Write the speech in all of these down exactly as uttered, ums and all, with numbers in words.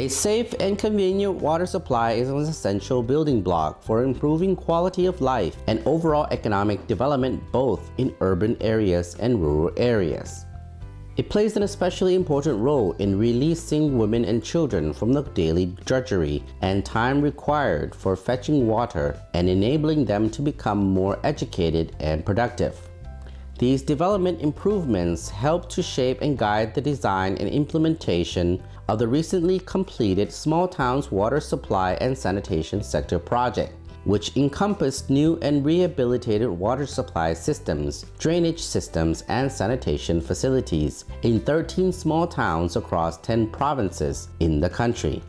A safe and convenient water supply is an essential building block for improving quality of life and overall economic development both in urban areas and rural areas. It plays an especially important role in releasing women and children from the daily drudgery and time required for fetching water and enabling them to become more educated and productive. These development improvements help to shape and guide the design and implementation of the recently completed Small Towns Water Supply and Sanitation Sector Project, which encompassed new and rehabilitated water supply systems, drainage systems, and sanitation facilities in thirteen small towns across ten provinces in the country.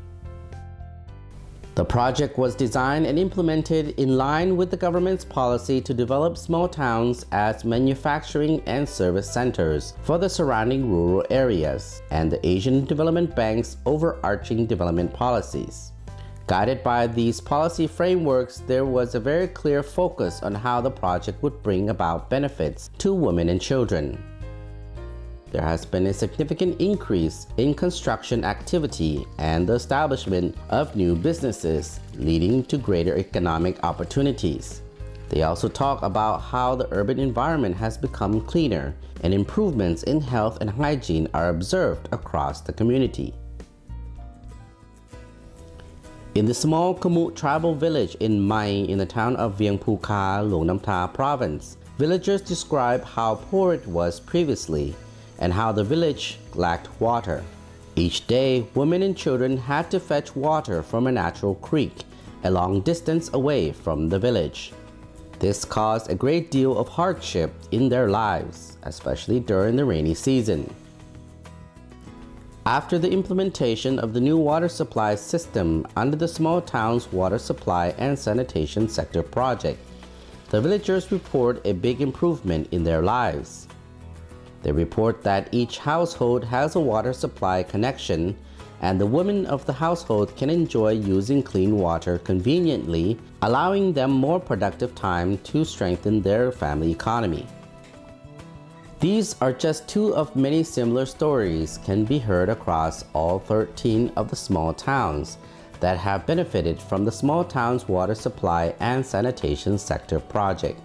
The project was designed and implemented in line with the government's policy to develop small towns as manufacturing and service centers for the surrounding rural areas and the Asian Development Bank's overarching development policies. Guided by these policy frameworks, there was a very clear focus on how the project would bring about benefits to women and children. There has been a significant increase in construction activity and the establishment of new businesses, leading to greater economic opportunities. They also talk about how the urban environment has become cleaner and improvements in health and hygiene are observed across the community. In the small Kamu tribal village in Mai in the town of Vieng Phu Ka, Luang Namtha province, villagers describe how poor it was previously and how the village lacked water. Each day, women and children had to fetch water from a natural creek a long distance away from the village. This caused a great deal of hardship in their lives, especially during the rainy season. After the implementation of the new water supply system under the Small Towns Water Supply and Sanitation Sector Project, the villagers report a big improvement in their lives. They report that each household has a water supply connection, and the women of the household can enjoy using clean water conveniently, allowing them more productive time to strengthen their family economy. These are just two of many similar stories can be heard across all thirteen of the small towns that have benefited from the Small Towns Water Supply and Sanitation Sector Project.